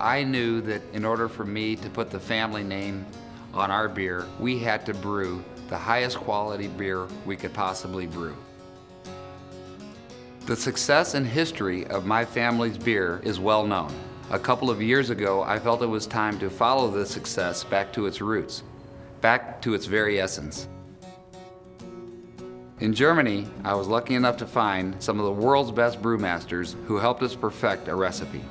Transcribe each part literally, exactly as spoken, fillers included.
I knew that in order for me to put the family name on our beer, we had to brew the highest quality beer we could possibly brew. The success and history of my family's beer is well known. A couple of years ago, I felt it was time to follow this success back to its roots, back to its very essence. In Germany, I was lucky enough to find some of the world's best brewmasters who helped us perfect a recipe.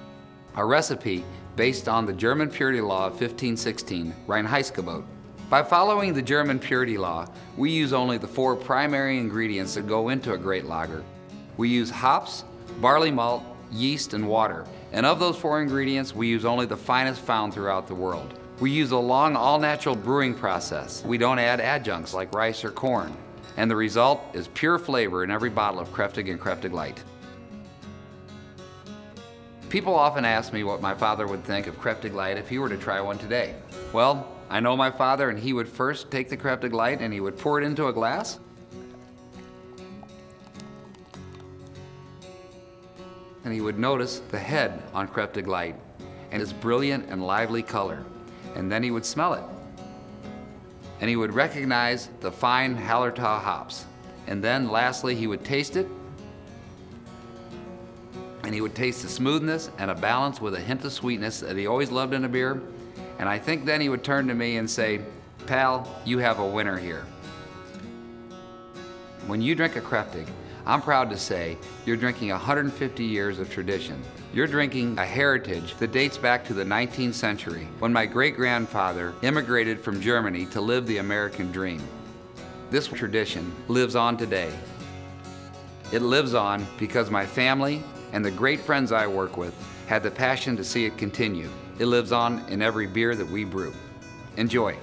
A recipe based on the German purity law of fifteen sixteen, Reinheitsgebot. By following the German purity law, we use only the four primary ingredients that go into a great lager. We use hops, barley malt, yeast, and water. And of those four ingredients, we use only the finest found throughout the world. We use a long, all-natural brewing process. We don't add adjuncts like rice or corn. And the result is pure flavor in every bottle of Kräftig and Kräftig Light. People often ask me what my father would think of Kräftig Light if he were to try one today. Well, I know my father, and he would first take the Kräftig Light and he would pour it into a glass. And he would notice the head on Kräftig Light and its brilliant and lively color. And then he would smell it. And he would recognize the fine Hallertau hops. And then lastly, he would taste it. And he would taste the smoothness and a balance with a hint of sweetness that he always loved in a beer. And I think then he would turn to me and say, "Pal, you have a winner here." When you drink a Kräftig, I'm proud to say you're drinking one hundred fifty years of tradition. You're drinking a heritage that dates back to the nineteenth century, when my great-grandfather immigrated from Germany to live the American dream. This tradition lives on today. It lives on because my family and the great friends I work with had the passion to see it continue. It lives on in every beer that we brew. Enjoy.